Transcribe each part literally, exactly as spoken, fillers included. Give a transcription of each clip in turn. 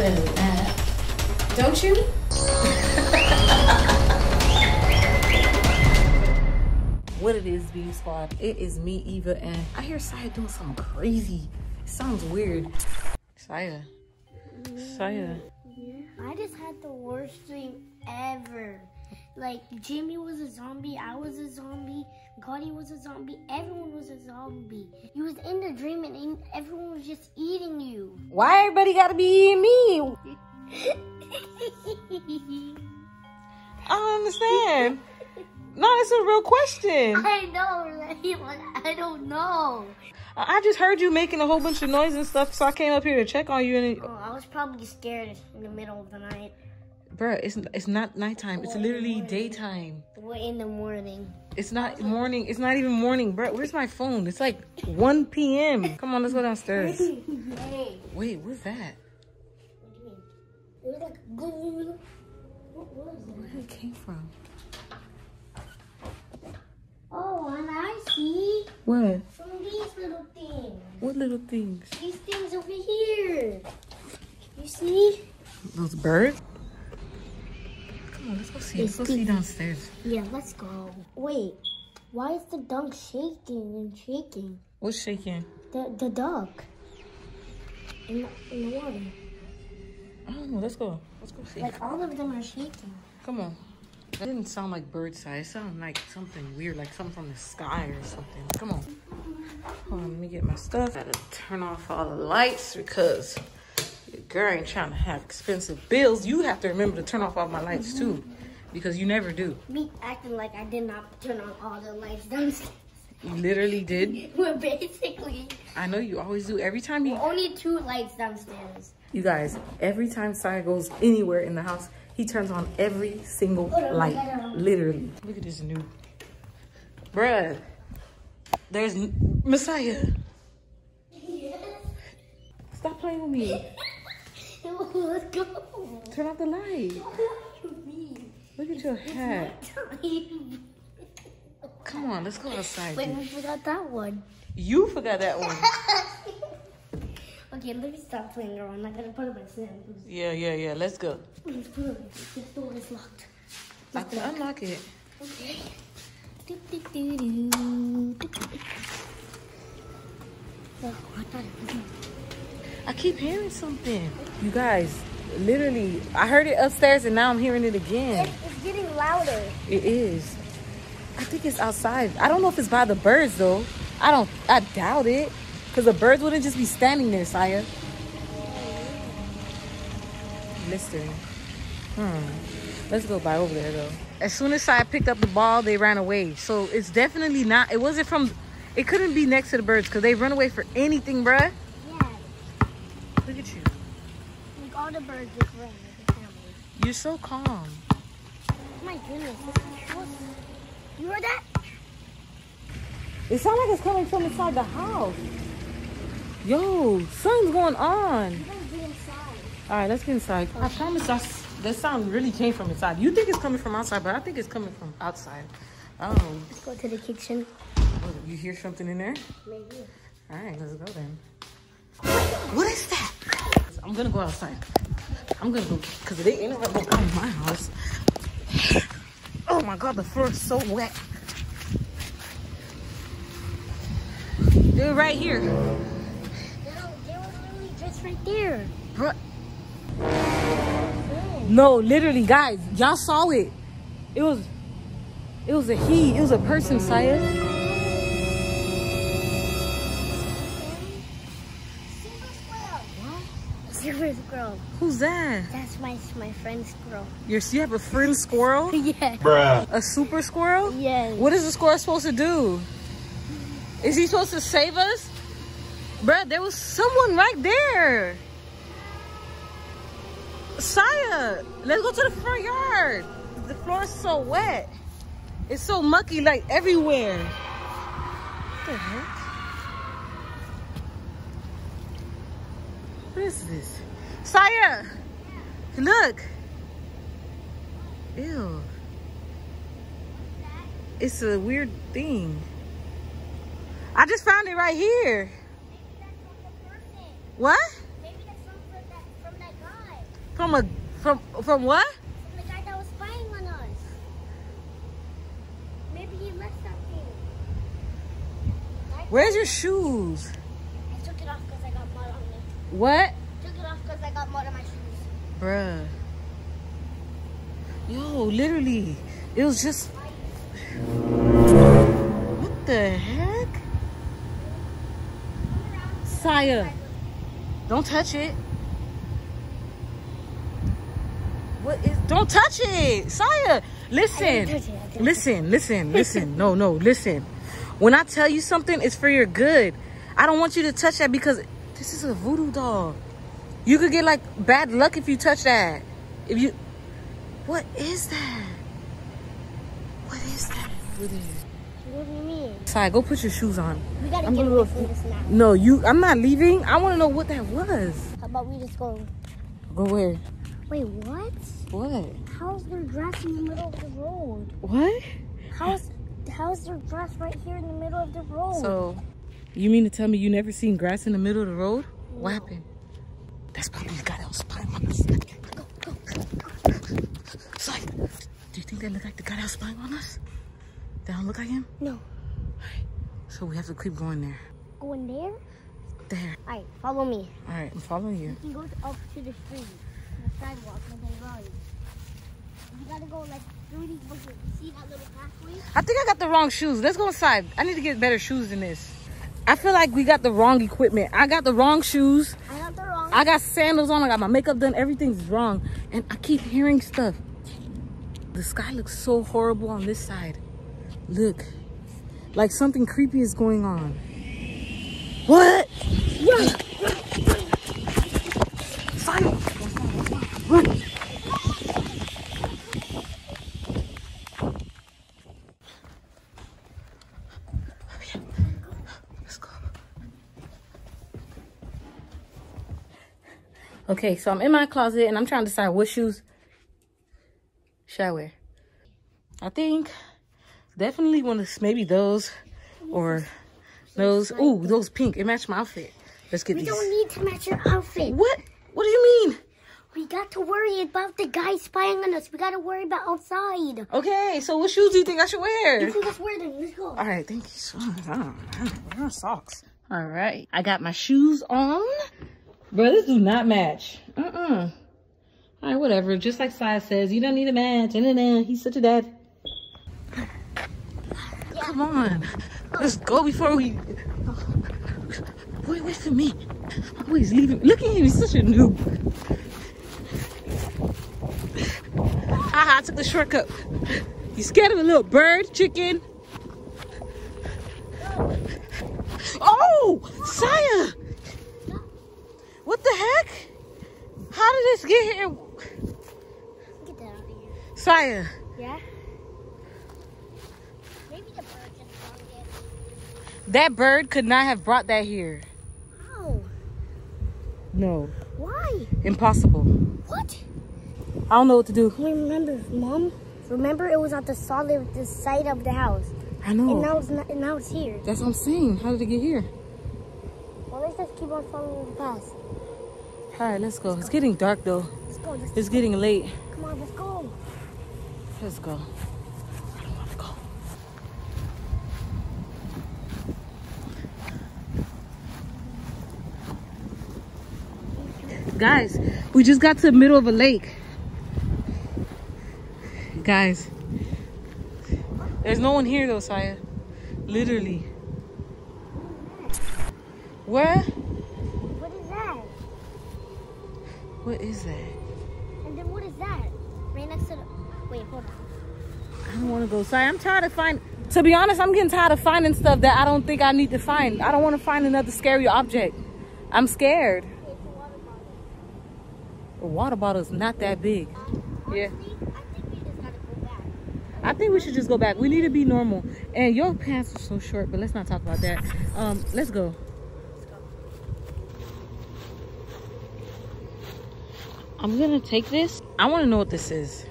happen, uh, don't you? What it is, Beauty Squad, it is me, Eva, and I hear Siah doing something crazy. It sounds weird. Siah. Siah. I just had the worst dream ever. Like, Jimmy was a zombie, I was a zombie, Gotti was a zombie, everyone was a zombie. You was in the dream and everyone was just eating you. Why everybody gotta be eating me? I don't understand. No, that's a real question. I know, like, I don't know. I just heard you making a whole bunch of noise and stuff, so I came up here to check on you. And it... oh, I was probably scared in the middle of the night. Bruh, it's, it's not nighttime. It's literally daytime. We're in the morning. It's not morning. It's not even morning. Bruh, where's my phone? It's like one P M Come on, let's go downstairs. Hey. Wait, what's that? What do you mean? It was like... where did it came from? Oh, and I see. What? From these little things. What little things? These things over here. You see? Those birds? Come on, let's go see. Let's go see downstairs. Yeah, let's go. Wait, why is the dog shaking and shaking? What's shaking? The the dog. In the, in the water. I don't know. Let's go. Let's go see. Like all of them are shaking. Come on. That didn't sound like bird size. It sounded like something weird, like something from the sky or something. Come on. Hold on, let me get my stuff. Gotta turn off all the lights because your girl ain't trying to have expensive bills. You have to remember to turn off all my lights too, because you never do. Me acting like I did not turn on all the lights downstairs. You literally did? Well, basically. I know you always do. Every time you... well, only two lights downstairs. You guys, every time Siah goes anywhere in the house, he turns on every single light, literally. Look at this new, bruh. There's Messiah. Yes. Stop playing with me. Let's go. Turn off the light. Look at your hat. Come on, let's go outside. Wait, we forgot that one. You forgot that one. Okay, let me stop playing around. I gotta put up my sandals. Yeah, yeah, yeah. Let's go. Let's put it up. This door is locked. I can unlock it. Okay. Do, do, do, do. Do, do. Oh, I thought it was me. I keep hearing something. You guys, literally, I heard it upstairs and now I'm hearing it again. It, it's getting louder. It is. I think it's outside. I don't know if it's by the birds though. I don't. I doubt it. Because the birds wouldn't just be standing there, Siah. Mystery. Hmm. Let's go by over there, though. As soon as Siah picked up the ball, they ran away. So it's definitely not... it wasn't from... it couldn't be next to the birds because they run away for anything, bruh. Yeah. Look at you. Like all the birds just run with the family. You're so calm. My goodness. You heard that? It sounds like it's coming from inside the house. Yo, something's going on. You gotta get inside. All right, let's get inside. I promise us that sound really came from inside. You think it's coming from outside, but I think it's coming from outside. Oh. Let's go to the kitchen. Oh, you hear something in there? Maybe. All right, let's go then. What is that? I'm gonna go outside. I'm gonna go, because they ain't gonna go out of my house. Oh my God, the floor is so wet. They're right here. No, they were literally just right there. Bruh. No. No, literally, guys, y'all saw it. It was, it was a he. It was a person, Siah. Silver squirrel. What? Silver squirrel. Who's that? That's my my friend squirrel. You're, you have a friend squirrel? Yeah. Bruh. A super squirrel? Yes. What is the squirrel supposed to do? Is he supposed to save us? Bruh, there was someone right there. Siah, let's go to the front yard. The floor is so wet. It's so mucky, like everywhere. What the heck? What is this? Siah, look. Ew. It's a weird thing. I just found it right here. Maybe that's from the person. What? Maybe that's from, from, that, from that guy. From a from from what? From the guy that was spying on us. Maybe he left something. Where's your shoes? I took it off because I got mud on me. What? I took it off because I got mud on my shoes. Bruh. Yo, literally, it was just. What the heck? Siah, don't touch it. What is? Don't touch it, Siah. Listen, listen, listen, listen. No, no, listen. When I tell you something, it's for your good. I don't want you to touch that because this is a voodoo doll. You could get like bad luck if you touch that. If you, what is that? What is that? What is it? What do you mean? Siah, go put your shoes on. We gotta I'm get away from this now. No, you. I'm not leaving. I want to know what that was. How about we just go? Go where? Wait, what? What? How's their dress in the middle of the road? What? How's how's their dress right here in the middle of the road? So, you mean to tell me you never seen grass in the middle of the road? No. What happened? That's probably the guy that was spying on us. Go, go, go. Siah, do you think that looked like the guy that was spying on us? That don't look like him? No. Alright, so we have to keep going there. Going there? There. Alright, follow me. Alright, I'm following you. You can go up to the street, the sidewalk, and then run. You gotta go like through these bushes. See that little pathway? I think I got the wrong shoes. Let's go inside. I need to get better shoes than this. I feel like we got the wrong equipment. I got the wrong shoes. I got the wrong. I got sandals on. I got my makeup done. Everything's wrong. And I keep hearing stuff. The sky looks so horrible on this side. Look. Like something creepy is going on. What? Run! Siah! Run! Let's go. Okay, so I'm in my closet and I'm trying to decide what shoes should I wear. I think definitely want to maybe those or those. Ooh, those pink. It matched my outfit. Let's get we these. We don't need to match your outfit. What? What do you mean? We got to worry about the guy spying on us. We got to worry about outside. Okay, so what shoes do you think I should wear? You can just wear them. Let's go. All right, thank you so much. Where are socks? All right, I got my shoes on. Bro, this do not match. Uh-uh. All right, whatever. Just like Siah says, you don't need a match. And then he's such a dad. Come on, let's go before we. Wait, wait for me. I'm always leaving. Look at him, he's such a noob. Haha, I took the shortcut. You scared of a little bird, chicken? Oh, Siah! What the heck? How did this get here? Get that out of here. Siah. Yeah? That bird could not have brought that here. How? No. Why? Impossible. What? I don't know what to do. Remember, Mom? Remember it was at the solid the side of the house. I know. And now it's not, and now it's here. That's what I'm saying. How did it get here? Well, let's just keep on following the path. Alright, let's go. Let's go. It's getting dark though. Let's go. Let's it's go. Getting late. Come on, let's go. Let's go. Guys, we just got to the middle of a lake. Guys, there's no one here though, Siah. Literally. Where? What is that? What is that? And then what is that? Right next to the... Wait, hold on. I don't want to go, Siah. I'm tired of finding... To be honest, I'm getting tired of finding stuff that I don't think I need to find. I don't want to find another scary object. I'm scared. A water bottle is not that big. Yeah. I think we should just go back. We need to be normal. And your pants are so short, but let's not talk about that. Um, let's go. I'm gonna take this. I wanna know what this is.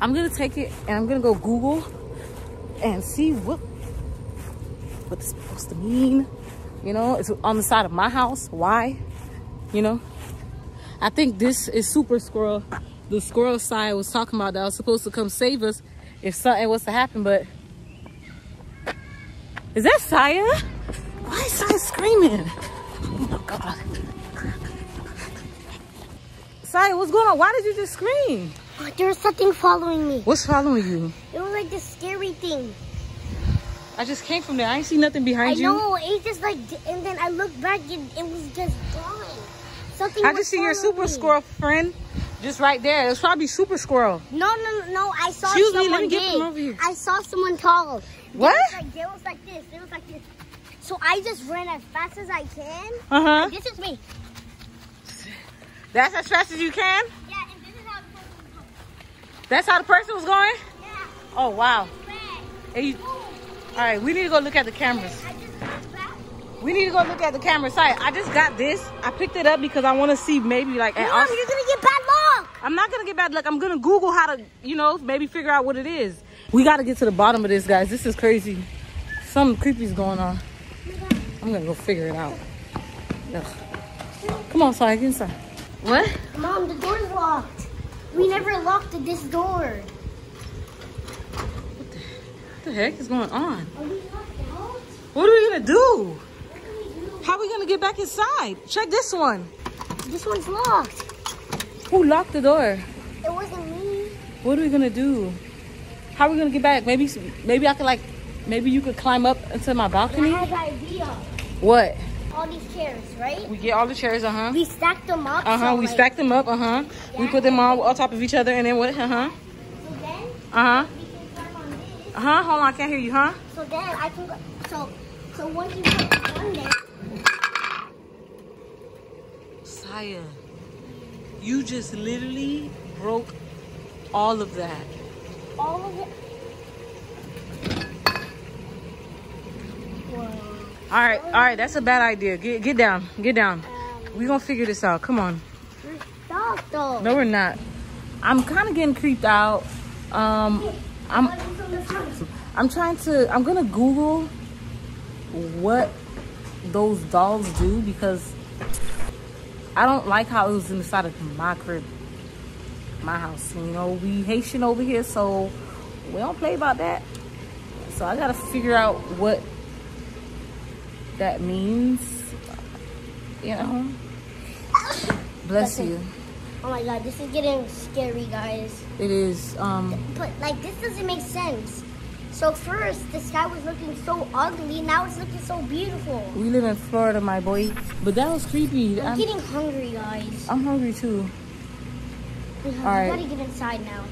I'm gonna take it and I'm gonna go Google and see what what it's supposed to mean. You know, it's on the side of my house. Why? You know? I think this is Super Squirrel, the squirrel Siah was talking about, that was supposed to come save us if something was to happen. But is that Siah? Why is Siah screaming? Oh my God. Siah, what's going on? Why did you just scream? There was something following me. What's following you? It was like this scary thing. I just came from there. I ain't see nothing behind you. I know. You. It just like, and then I looked back and it was just gone. Something. I just see your super me. squirrel friend just right there. It was probably Super Squirrel. No, no, no. I saw Excuse someone me, let me get from over here. I saw someone tall. They what? It was, like, was like this. It was like this. So I just ran as fast as I can. Uh huh. And this is me. That's as fast as you can? Yeah, and this is how the person was going. That's how the person was going? Yeah. Oh, wow. And you, all right, we need to go look at the cameras. We need to go look at the cameras. Siah, I just got this. I picked it up because I want to see maybe like... Mom, Austin, you're going to get bad luck. I'm not going to get bad luck. I'm going to Google how to, you know, maybe figure out what it is. We got to get to the bottom of this, guys. This is crazy. Something creepy's going on. I'm going to go figure it out. Ugh. Come on, Siah, get inside. What? Mom, the door's locked. We never locked this door. What the heck is going on? Are we locked out? What are we gonna do? What can we do? How are we gonna get back inside? Check this one. This one's locked. Who locked the door? It wasn't me. What are we gonna do? How are we gonna get back? Maybe, maybe I could like, maybe you could climb up into my balcony. I have an idea. What? All these chairs, right? We get all the chairs, uh huh. We stack them up. Uh huh. So we like, stack them up, uh huh. Yeah. We put them all on top of each other, and then what? Uh huh. So then. Uh huh. Uh huh. Hold on, I can't hear you, huh? So then I can go. So, so once you put one there. Siah, you just literally broke all of that. All of it. Whoa. All right, all right. That's a bad idea. Get, get down, get down. Um, we're gonna figure this out. Come on. We're stuck though. No, we're not. I'm kind of getting creeped out. Um, I'm. I'm trying to, I'm gonna Google what those dolls do because I don't like how it was inside of my crib, my house. You know, we Haitian over here, so we don't play about that. So I gotta figure out what that means, you know? Bless you. Oh my God, this is getting scary, guys. It is. Um, but like, this doesn't make sense. So first, the sky was looking so ugly. Now it's looking so beautiful. We live in Florida, my boy. But that was creepy. I'm, I'm getting hungry, guys. I'm hungry too. We All right. gotta get inside now.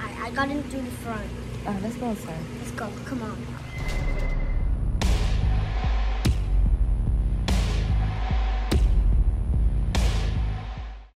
I, I got in through the front. All right, let's go inside. Let's go. Come on.